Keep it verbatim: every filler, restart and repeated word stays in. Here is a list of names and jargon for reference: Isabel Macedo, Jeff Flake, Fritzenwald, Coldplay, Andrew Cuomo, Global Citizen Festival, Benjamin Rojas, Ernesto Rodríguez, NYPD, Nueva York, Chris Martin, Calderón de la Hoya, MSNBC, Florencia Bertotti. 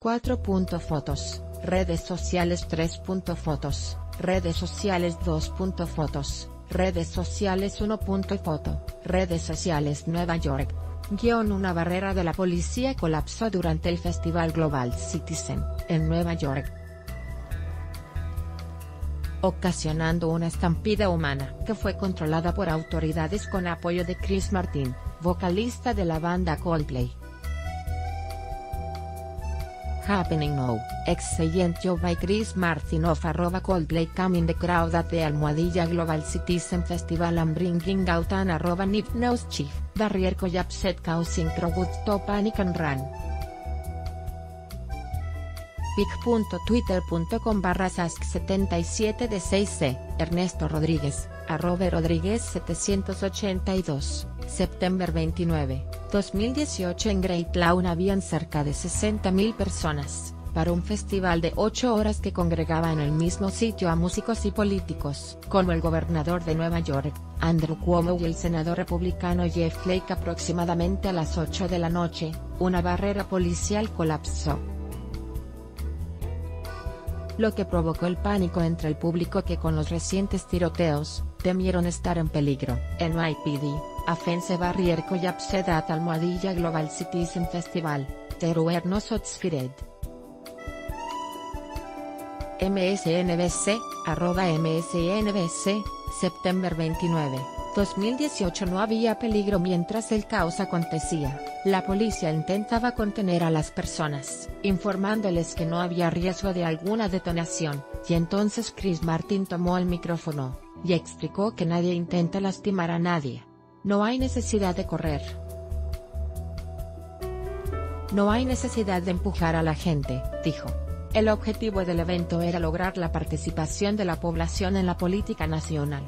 cuatro. Fotos, redes sociales. Tres. Fotos, redes sociales. Dos. Fotos, redes sociales. Una. Foto, redes sociales. Nueva York. Guión: una barrera de la policía colapsó durante el Festival Global Citizen, en Nueva York, ocasionando una estampida humana, que fue controlada por autoridades con apoyo de Chris Martin, vocalista de la banda Coldplay. Happening now, excellent job by Chris Martin of arroba Coldplay coming the crowd at the almohadilla Global Citizen Festival and bringing out an arroba nip news chief, barrier collapsed causing crowd to panic and run. pic.twitter.com barra sask77d6c, Ernesto Rodríguez, arroba Rodríguez setecientos ochenta y dos, septiembre veintinueve, dos mil dieciocho. En Great Lawn habían cerca de sesenta mil personas, para un festival de ocho horas que congregaba en el mismo sitio a músicos y políticos, como el gobernador de Nueva York, Andrew Cuomo, y el senador republicano Jeff Flake. Aproximadamente a las ocho de la noche, una barrera policial colapsó, lo que provocó el pánico entre el público, que con los recientes tiroteos, temieron estar en peligro. N Y P D, offense barrier collapsed at almohadilla Global Citizen Festival, there were no shots fired. M S N B C, arroba M S N B C, septiembre veintinueve, dos mil dieciocho. No había peligro mientras el caos acontecía. La policía intentaba contener a las personas, informándoles que no había riesgo de alguna detonación, y entonces Chris Martin tomó el micrófono, y explicó que nadie intenta lastimar a nadie. No hay necesidad de correr. No hay necesidad de empujar a la gente, dijo. El objetivo del evento era lograr la participación de la población en la política nacional.